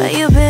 but you've been